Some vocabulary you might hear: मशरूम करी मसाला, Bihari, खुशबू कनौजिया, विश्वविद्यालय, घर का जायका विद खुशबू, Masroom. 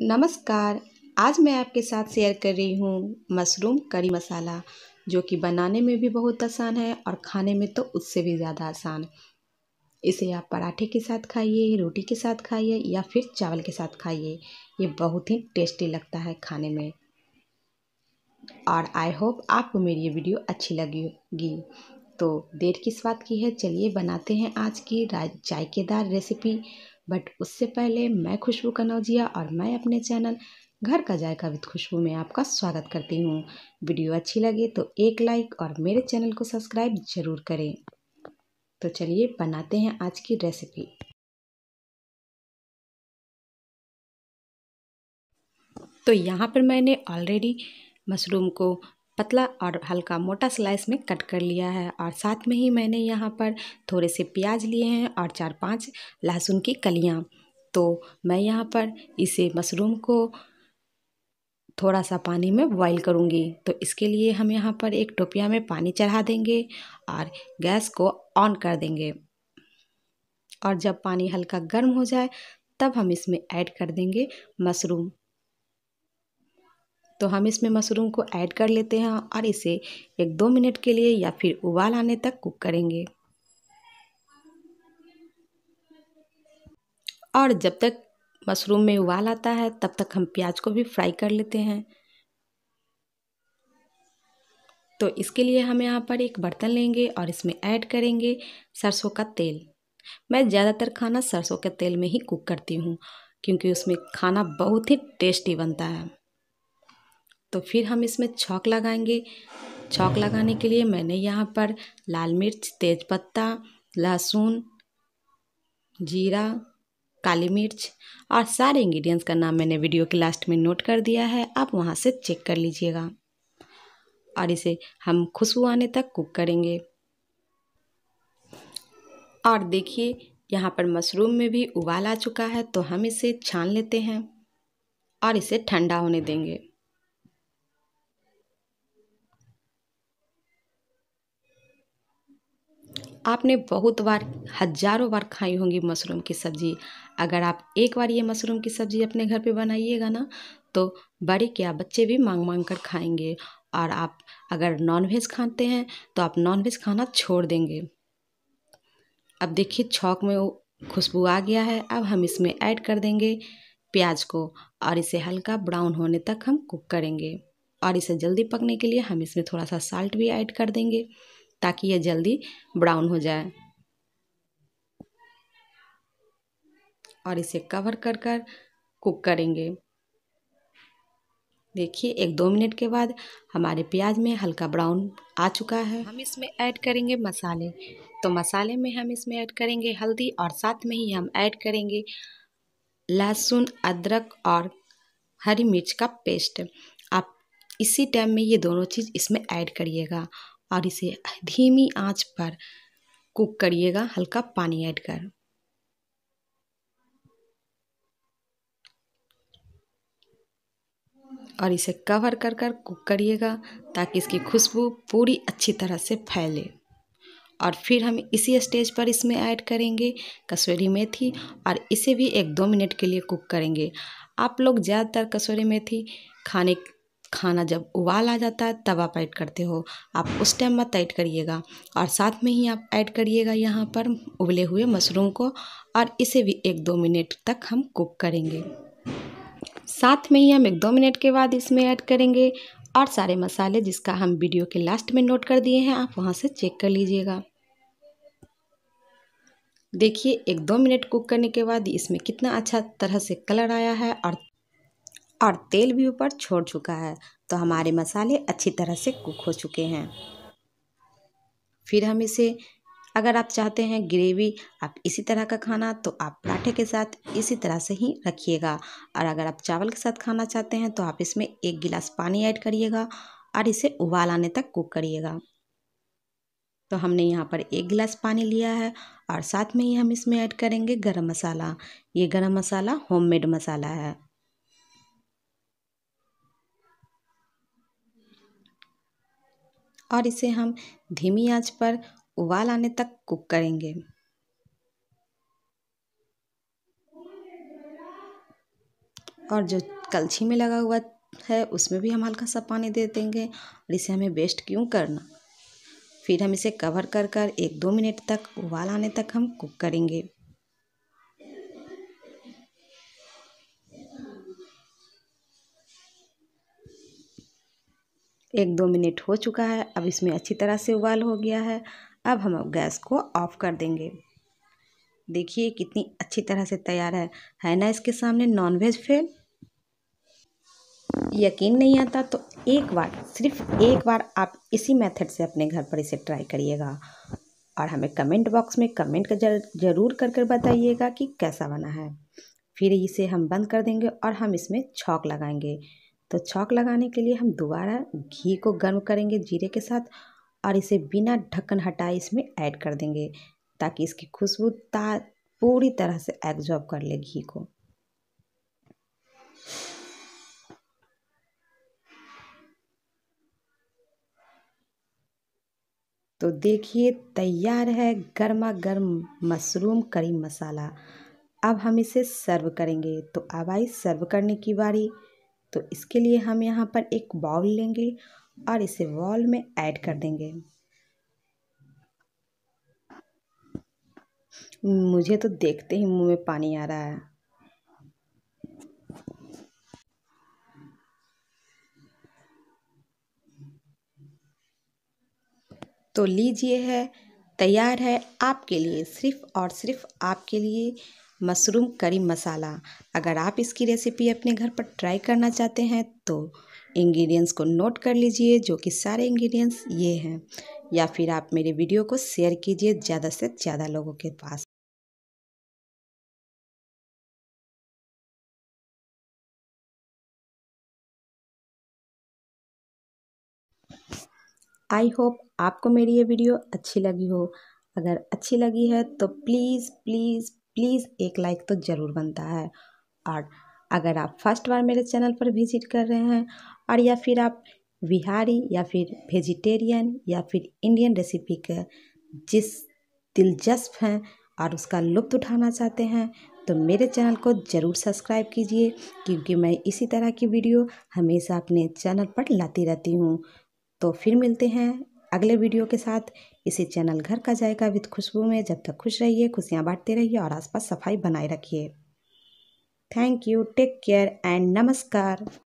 नमस्कार, आज मैं आपके साथ शेयर कर रही हूँ मशरूम करी मसाला, जो कि बनाने में भी बहुत आसान है और खाने में तो उससे भी ज़्यादा आसान। इसे आप पराठे के साथ खाइए, रोटी के साथ खाइए या फिर चावल के साथ खाइए। ये बहुत ही टेस्टी लगता है खाने में। और आई होप आपको मेरी ये वीडियो अच्छी लगेगी। तो देर किस बात की है, चलिए बनाते हैं आज की जायकेदार रेसिपी। बट उससे पहले मैं खुशबू कनौजिया और मैं अपने चैनल घर का जायका विद खुशबू में आपका स्वागत करती हूँ। वीडियो अच्छी लगे तो एक लाइक और मेरे चैनल को सब्सक्राइब ज़रूर करें। तो चलिए बनाते हैं आज की रेसिपी। तो यहाँ पर मैंने ऑलरेडी मशरूम को पतला और हल्का मोटा स्लाइस में कट कर लिया है और साथ में ही मैंने यहाँ पर थोड़े से प्याज लिए हैं और 4-5 लहसुन की कलियाँ। तो मैं यहाँ पर इसे मशरूम को थोड़ा सा पानी में बॉईल करूँगी। तो इसके लिए हम यहाँ पर एक टोपिया में पानी चढ़ा देंगे और गैस को ऑन कर देंगे। और जब पानी हल्का गर्म हो जाए तब हम इसमें ऐड कर देंगे मशरूम। तो हम इसमें मशरूम को ऐड कर लेते हैं और इसे 1-2 मिनट के लिए या फिर उबाल आने तक कुक करेंगे। और जब तक मशरूम में उबाल आता है तब तक हम प्याज को भी फ्राई कर लेते हैं। तो इसके लिए हम यहाँ पर एक बर्तन लेंगे और इसमें ऐड करेंगे सरसों का तेल। मैं ज़्यादातर खाना सरसों के तेल में ही कुक करती हूँ क्योंकि उसमें खाना बहुत ही टेस्टी बनता है। तो फिर हम इसमें छौंक लगाएंगे। छौंक लगाने के लिए मैंने यहाँ पर लाल मिर्च, तेज़पत्ता, लहसुन, जीरा, काली मिर्च और सारे इंग्रेडिएंट्स का नाम मैंने वीडियो के लास्ट में नोट कर दिया है, आप वहाँ से चेक कर लीजिएगा। और इसे हम खुशबू आने तक कुक करेंगे। और देखिए यहाँ पर मशरूम में भी उबाल आ चुका है, तो हम इसे छान लेते हैं और इसे ठंडा होने देंगे। आपने बहुत बार, हज़ारों बार खाई होंगी मशरूम की सब्ज़ी। अगर आप एक बार ये मशरूम की सब्ज़ी अपने घर पे बनाइएगा ना, तो बड़े क्या बच्चे भी मांग मांग कर खाएंगे। और आप अगर नॉनवेज खाते हैं तो आप नॉनवेज खाना छोड़ देंगे। अब देखिए छौंक में खुशबू आ गया है। अब हम इसमें ऐड कर देंगे प्याज को और इसे हल्का ब्राउन होने तक हम कुक करेंगे। और इसे जल्दी पकने के लिए हम इसमें थोड़ा सा साल्ट भी ऐड कर देंगे ताकि यह जल्दी ब्राउन हो जाए। और इसे कवर कर कर कुक करेंगे। देखिए 1-2 मिनट के बाद हमारे प्याज में हल्का ब्राउन आ चुका है। हम इसमें ऐड करेंगे मसाले। तो मसाले में हम इसमें ऐड करेंगे हल्दी और साथ में ही हम ऐड करेंगे लहसुन, अदरक और हरी मिर्च का पेस्ट। आप इसी टाइम में ये दोनों चीज़ इसमें ऐड करिएगा और इसे धीमी आंच पर कुक करिएगा, हल्का पानी ऐड कर। और इसे कवर कर कर कुक करिएगा ताकि इसकी खुशबू पूरी अच्छी तरह से फैले। और फिर हम इसी स्टेज पर इसमें ऐड करेंगे कसूरी मेथी और इसे भी 1-2 मिनट के लिए कुक करेंगे। आप लोग ज़्यादातर कसूरी मेथी खाना जब उबाल आ जाता है तब आप ऐड करते हो, आप उस टाइम मत ऐड करिएगा। और साथ में ही आप ऐड करिएगा यहाँ पर उबले हुए मशरूम को और इसे भी 1-2 मिनट तक हम कुक करेंगे। साथ में ही हम 1-2 मिनट के बाद इसमें ऐड करेंगे और सारे मसाले, जिसका हम वीडियो के लास्ट में नोट कर दिए हैं, आप वहाँ से चेक कर लीजिएगा। देखिए 1-2 मिनट कुक करने के बाद इसमें कितना अच्छा तरह से कलर आया है और तेल भी ऊपर छोड़ चुका है। तो हमारे मसाले अच्छी तरह से कुक हो चुके हैं। फिर हम इसे, अगर आप चाहते हैं ग्रेवी, आप इसी तरह का खाना, तो आप पराठे के साथ इसी तरह से ही रखिएगा। और अगर आप चावल के साथ खाना चाहते हैं तो आप इसमें 1 गिलास पानी ऐड करिएगा और इसे उबाल आने तक कुक करिएगा। तो हमने यहाँ पर 1 गिलास पानी लिया है और साथ में ही हम इसमें ऐड करेंगे गरम मसाला। ये गरम मसाला होममेड मसाला है। और इसे हम धीमी आंच पर उबाल आने तक कुक करेंगे। और जो कलछी में लगा हुआ है उसमें भी हम हल्का सा पानी दे देंगे। और इसे हमें वेस्ट क्यों करना। फिर हम इसे कवर कर कर 1-2 मिनट तक उबाल आने तक हम कुक करेंगे। एक 2 मिनट हो चुका है। अब इसमें अच्छी तरह से उबाल हो गया है। अब हम गैस को ऑफ कर देंगे। देखिए कितनी अच्छी तरह से तैयार है ना। इसके सामने नॉनवेज फेल यकीन नहीं आता तो सिर्फ एक बार आप इसी मेथड से अपने घर पर इसे ट्राई करिएगा और हमें कमेंट बॉक्स में कमेंट ज़रूर कर बताइएगा कि कैसा बना है। फिर इसे हम बंद कर देंगे और हम इसमें छौंक लगाएंगे। तो छौंक लगाने के लिए हम दोबारा घी को गर्म करेंगे जीरे के साथ और इसे बिना ढक्कन हटाए इसमें ऐड कर देंगे ताकि इसकी खुशबू पूरी तरह से एब्जॉर्ब कर ले घी को। तो देखिए तैयार है गर्मा गर्म मशरूम करी मसाला। अब हम इसे सर्व करेंगे। तो अब आई सर्व करने की बारी। तो इसके लिए हम यहाँ पर एक बाउल लेंगे और इसे बाउल में ऐड कर देंगे। मुझे तो देखते ही मुंह में पानी आ रहा है। तो लीजिए है तैयार है आपके लिए, सिर्फ और सिर्फ आपके लिए मशरूम करी मसाला। अगर आप इसकी रेसिपी अपने घर पर ट्राई करना चाहते हैं तो इंग्रेडिएंट्स को नोट कर लीजिए, जो कि सारे इंग्रेडिएंट्स ये हैं। या फिर आप मेरे वीडियो को शेयर कीजिए ज़्यादा से ज़्यादा लोगों के पास। आई होप आपको मेरी ये वीडियो अच्छी लगी हो। अगर अच्छी लगी है तो प्लीज़ प्लीज़ प्लीज़ एक लाइक तो ज़रूर बनता है। और अगर आप फर्स्ट बार मेरे चैनल पर विजिट कर रहे हैं और या फिर आप बिहारी या फिर वेजिटेरियन या फिर इंडियन रेसिपी के जिस दिलचस्प हैं और उसका लुत्फ़ उठाना चाहते हैं तो मेरे चैनल को ज़रूर सब्सक्राइब कीजिए, क्योंकि मैं इसी तरह की वीडियो हमेशा अपने चैनल पर लाती रहती हूँ। तो फिर मिलते हैं अगले वीडियो के साथ इसी चैनल घर का जायका विद खुशबू में। जब तक खुश रहिए, खुशियाँ बांटते रहिए और आसपास सफाई बनाए रखिए। Thank you, take care and नमस्कार।